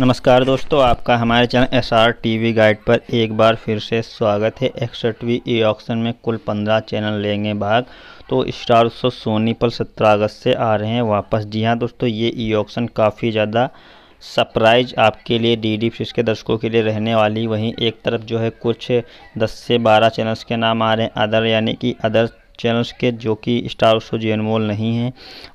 नमस्कार दोस्तों, आपका हमारे चैनल SR TV गाइड पर एक बार फिर से स्वागत है। 61वीं ई ऑक्शन में कुल 15 चैनल लेंगे भाग। तो स्टार उत्सव सोनी पर 17 अगस्त से आ रहे हैं वापस। जी हाँ दोस्तों, ये ई ऑक्शन काफ़ी ज़्यादा सरप्राइज आपके लिए DD फ्री डिश के दर्शकों के लिए रहने वाली। वहीं एक तरफ जो है कुछ 10 से 12 चैनल्स के नाम आ रहे हैं अदर, यानी कि अदर चैनल्स के जो कि स्टार उत्सव J N Mol नहीं हैं,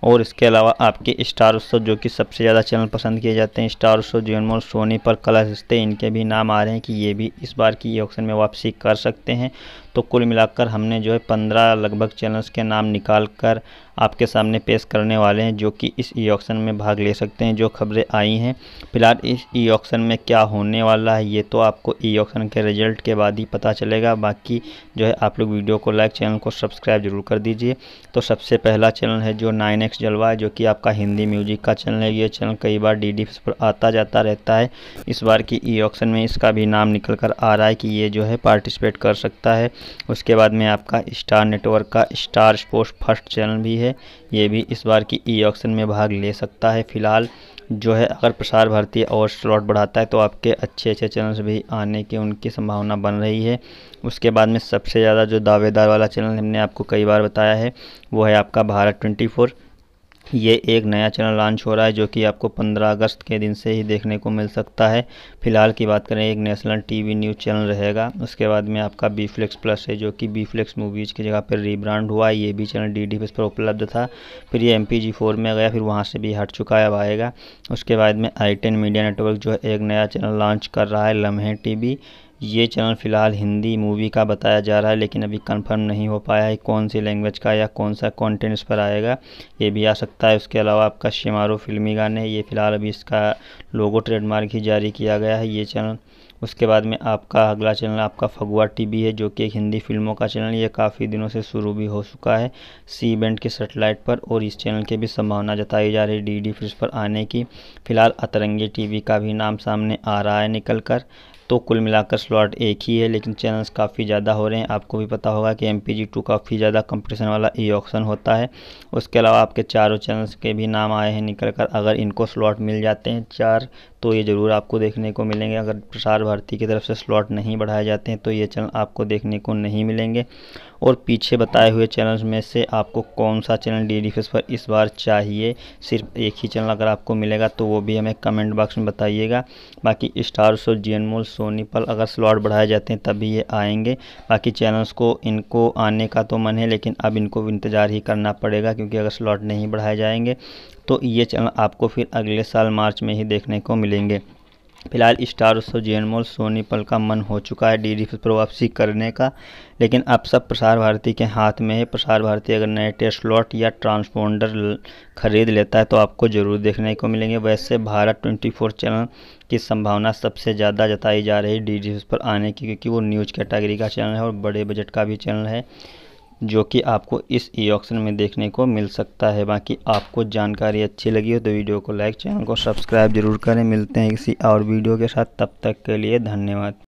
और इसके अलावा आपके स्टार उत्सव जो कि सबसे ज़्यादा चैनल पसंद किए जाते हैं स्टार उत्सव J N Mol सोनी पर कलर रिश्ते, इनके भी नाम आ रहे हैं कि ये भी इस बार की ऑक्शन में वापसी कर सकते हैं। तो कुल मिलाकर हमने जो है 15 लगभग चैनल्स के नाम निकाल कर आपके सामने पेश करने वाले हैं जो कि इस ई ऑक्शन में भाग ले सकते हैं। जो खबरें आई हैं फिलहाल इस ई ऑक्शन में क्या होने वाला है ये तो आपको ई ऑक्शन के रिजल्ट के बाद ही पता चलेगा। बाकी जो है आप लोग वीडियो को लाइक, चैनल को सब्सक्राइब जरूर कर दीजिए। तो सबसे पहला चैनल है जो 9X जलवा है, जो कि आपका हिंदी म्यूजिक का चैनल है। ये चैनल कई बार DD पर आता जाता रहता है। इस बार की ई ऑक्शन में इसका भी नाम निकल कर आ रहा है कि ये जो है पार्टिसिपेट कर सकता है। उसके बाद में आपका स्टार नेटवर्क का स्टार स्पोर्ट्स फर्स्ट चैनल भी है, ये भी इस बार की ई ऑक्शन में भाग ले सकता है। फिलहाल जो है अगर प्रसार भारती और स्लॉट बढ़ाता है तो आपके अच्छे चैनल्स भी आने की उनकी संभावना बन रही है। उसके बाद में सबसे ज़्यादा जो दावेदार वाला चैनल हमने आपको कई बार बताया है वो है आपका भारत 24। ये एक नया चैनल लॉन्च हो रहा है जो कि आपको 15 अगस्त के दिन से ही देखने को मिल सकता है। फिलहाल की बात करें एक नेशनल TV न्यूज़ चैनल रहेगा। उसके बाद में आपका B Flix Plus है जो कि B Flix Movies की जगह पर रीब्रांड हुआ है। ये भी चैनल DD पर उपलब्ध था, फिर ये MPG4 में गया, फिर वहाँ से भी हट चुका है, अब आएगा। उसके बाद में I10 मीडिया नेटवर्क जो है एक नया चैनल लॉन्च कर रहा है लम्हे TV। ये चैनल फ़िलहाल हिंदी मूवी का बताया जा रहा है, लेकिन अभी कंफर्म नहीं हो पाया है कौन सी लैंग्वेज का या कौन सा कंटेंट इस पर आएगा, ये भी आ सकता है। उसके अलावा आपका शेमारू फिल्मी गाने, ये फ़िलहाल अभी इसका लोगो ट्रेडमार्क ही जारी किया गया है ये चैनल। उसके बाद में आपका अगला चैनल आपका फगुआ TV है जो कि एक हिंदी फिल्मों का चैनल, ये काफ़ी दिनों से शुरू भी हो चुका है C Bank के सेटेलाइट पर, और इस चैनल की भी संभावना जताई जा रही है DD फ्री डिश पर आने की। फ़िलहाल अतरंगी TV का भी नाम सामने आ रहा है निकल कर। तो कुल मिलाकर स्लॉट एक ही है लेकिन चैनल्स काफ़ी ज़्यादा हो रहे हैं। आपको भी पता होगा कि MPG2 काफ़ी ज़्यादा कंपटीशन वाला ई ऑक्शन होता है। उसके अलावा आपके चारों चैनल्स के भी नाम आए हैं निकल कर। अगर इनको स्लॉट मिल जाते हैं चार तो ये ज़रूर आपको देखने को मिलेंगे। अगर प्रसार भारती की तरफ से स्लॉट नहीं बढ़ाए जाते हैं तो ये चैनल आपको देखने को नहीं मिलेंगे। और पीछे बताए हुए चैनल्स में से आपको कौन सा चैनल DD फ्री डिश पर इस बार चाहिए, सिर्फ एक ही चैनल अगर आपको मिलेगा तो वो भी हमें कमेंट बॉक्स में बताइएगा। बाकी star show J N Mol Sony पर अगर स्लॉट बढ़ाए जाते हैं तभी ये आएंगे। बाकी चैनल्स को इनको आने का तो मन है लेकिन अब इनको इंतज़ार ही करना पड़ेगा, क्योंकि अगर स्लॉट नहीं बढ़ाए जाएंगे तो ये चैनल आपको फिर अगले साल मार्च में ही देखने को मिलेंगे। फिलहाल स्टार उत्सव J N Mol सोनी पल का मन हो चुका है DD फ्री डिश पर वापसी करने का, लेकिन अब सब प्रसार भारती के हाथ में है। प्रसार भारती अगर नए टेस्ट स्लॉट या ट्रांसपोंडर खरीद लेता है तो आपको ज़रूर देखने को मिलेंगे। वैसे भारत 24 चैनल की संभावना सबसे ज़्यादा जताई जा रही है DD फ्री डिश पर आने की, क्योंकि वो न्यूज़ कैटेगरी का चैनल है और बड़े बजट का भी चैनल है जो कि आपको इस ई ऑक्शन में देखने को मिल सकता है। बाकी आपको जानकारी अच्छी लगी हो तो वीडियो को लाइक, चैनल को सब्सक्राइब जरूर करें। मिलते हैं किसी और वीडियो के साथ, तब तक के लिए धन्यवाद।